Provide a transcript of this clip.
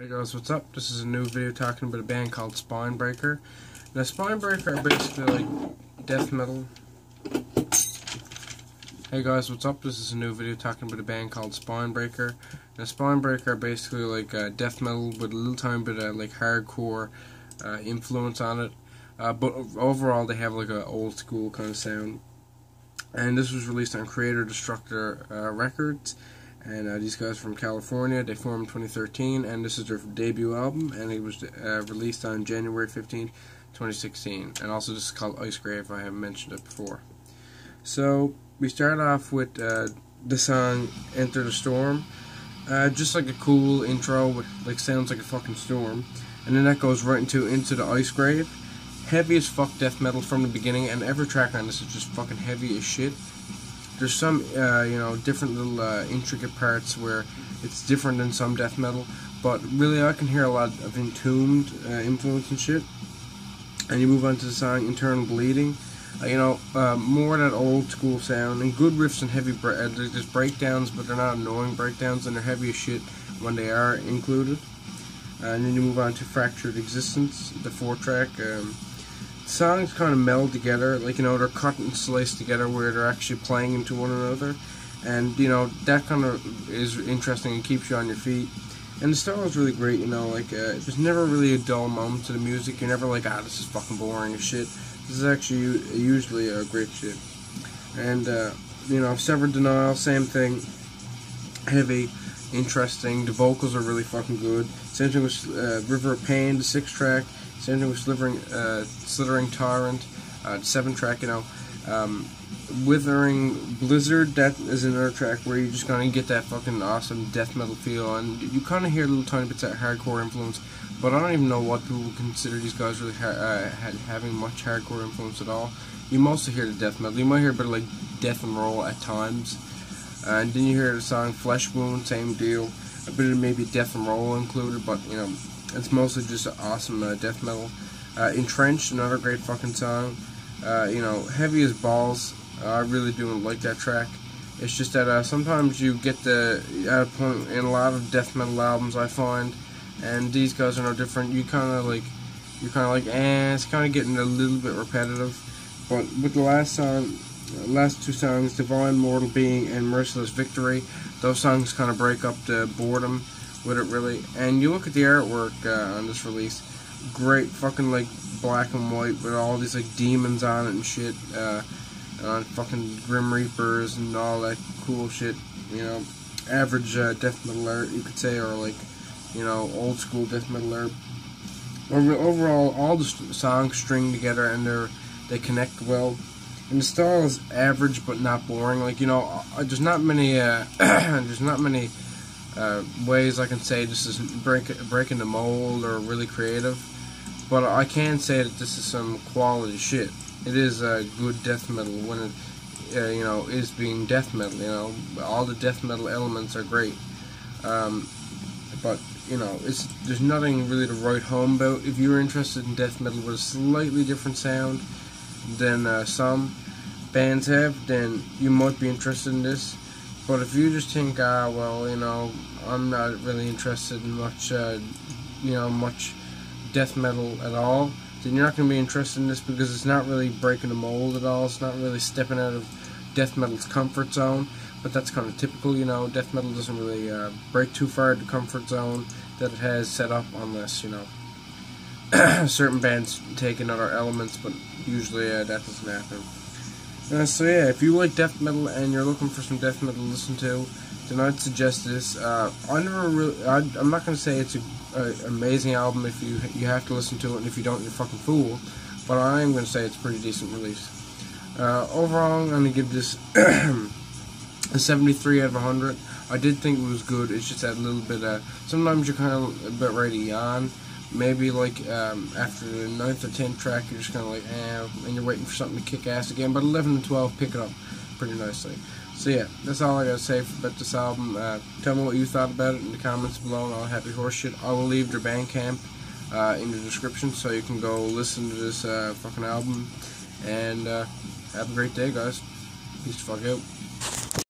Hey guys, what's up? This is a new video talking about a band called Spinebreaker. Now Spinebreaker are basically like death metal. Hey guys, what's up? This is a new video talking about a band called Spinebreaker. Now Spinebreaker are basically like death metal with a little tiny bit of like hardcore influence on it. But overall they have like an old school kind of sound. And this was released on Creator Destructor Records. And these guys from California, they formed in 2013, and this is their debut album, and it was released on January 15, 2016. And also this is called Ice Grave, I have mentioned it before. So, we start off with the song Enter the Storm. Just like a cool intro, with, like sounds like a fucking storm. And then that goes right into the Ice Grave. Heavy as fuck death metal from the beginning, and every track on this is just fucking heavy as shit. There's some, you know, different little intricate parts where it's different than some death metal, but really I can hear a lot of Entombed influence and shit. And you move on to the song Internal Bleeding, more of that old school sound, and good riffs and heavy, there's breakdowns, but they're not annoying breakdowns, and they're heavy as shit when they are included. And then you move on to Fractured Existence, the 4-track, songs kind of meld together, like, you know, they're cut and sliced together where they're actually playing into one another, and, you know, that kind of is interesting and keeps you on your feet. And the style is really great, you know, like, there's never really a dull moment to the music. You're never like, ah, this is fucking boring as shit. This is actually usually a great shit. And, you know, Severed Denial, same thing, heavy, interesting, the vocals are really fucking good. Same thing with River of Pain, the 6-track. Same thing with Slithering Tyrant, 7-track, you know. Withering Blizzard, that is another track where you just kind of get that fucking awesome death metal feel, and you kind of hear little tiny bits of hardcore influence, but I don't even know what people would consider these guys really having much hardcore influence at all. You mostly hear the death metal. You might hear a bit of, like, death and roll at times, and then you hear the song Flesh Wound, same deal. A bit of maybe death and roll included, but, you know, it's mostly just an awesome death metal. Entrenched, another great fucking song. You know, heavy as balls. I really do like that track. It's just that sometimes you get at a point in a lot of death metal albums I find, and these guys are no different. You're kind of like, eh, it's kind of getting a little bit repetitive. But with the last song, last two songs, Divine Mortal Being and Merciless Victory, those songs kind of break up the boredom with it, really. And you look at the artwork on this release, great fucking, like, black and white with all these, like, demons on it and shit, on fucking Grim Reapers and all that cool shit, you know, average death metal art, you could say, or, like, you know, old school death metal art. Overall, all the songs string together and they connect well, and the style is average but not boring. Like, you know, there's not many ways I can say this is breaking the mold or really creative, but I can say that this is some quality shit. It is good death metal when it, you know, is being death metal. You know, all the death metal elements are great, but you know, there's nothing really to write home about. If you're interested in death metal with a slightly different sound than some bands have, then you might be interested in this. But if you just think, ah, well, you know, I'm not really interested in much, you know, much death metal at all, then you're not going to be interested in this because it's not really breaking the mold at all. It's not really stepping out of death metal's comfort zone, but that's kind of typical, you know. Death metal doesn't really break too far the comfort zone that it has set up unless, you know, certain bands take in other elements, but usually that doesn't happen. So yeah, if you like death metal and you're looking for some death metal to listen to, then I'd suggest this. I'm not going to say it's an amazing album. If you have to listen to it, and if you don't, you're a fucking fool. But I am going to say it's a pretty decent release. Overall, I'm going to give this a 73 out of 100. I did think it was good. It's just that little bit. Sometimes you're kind of a bit ready to yawn. Maybe, like, after the 9th or 10th track, you're just kind of like, eh, and you're waiting for something to kick ass again, but 11 and 12 pick it up pretty nicely. So yeah, that's all I gotta say about this album. Tell me what you thought about it in the comments below, and I'll happy horse shit. I will leave their Bandcamp in the description, so you can go listen to this fucking album, and have a great day, guys. Peace the fuck out.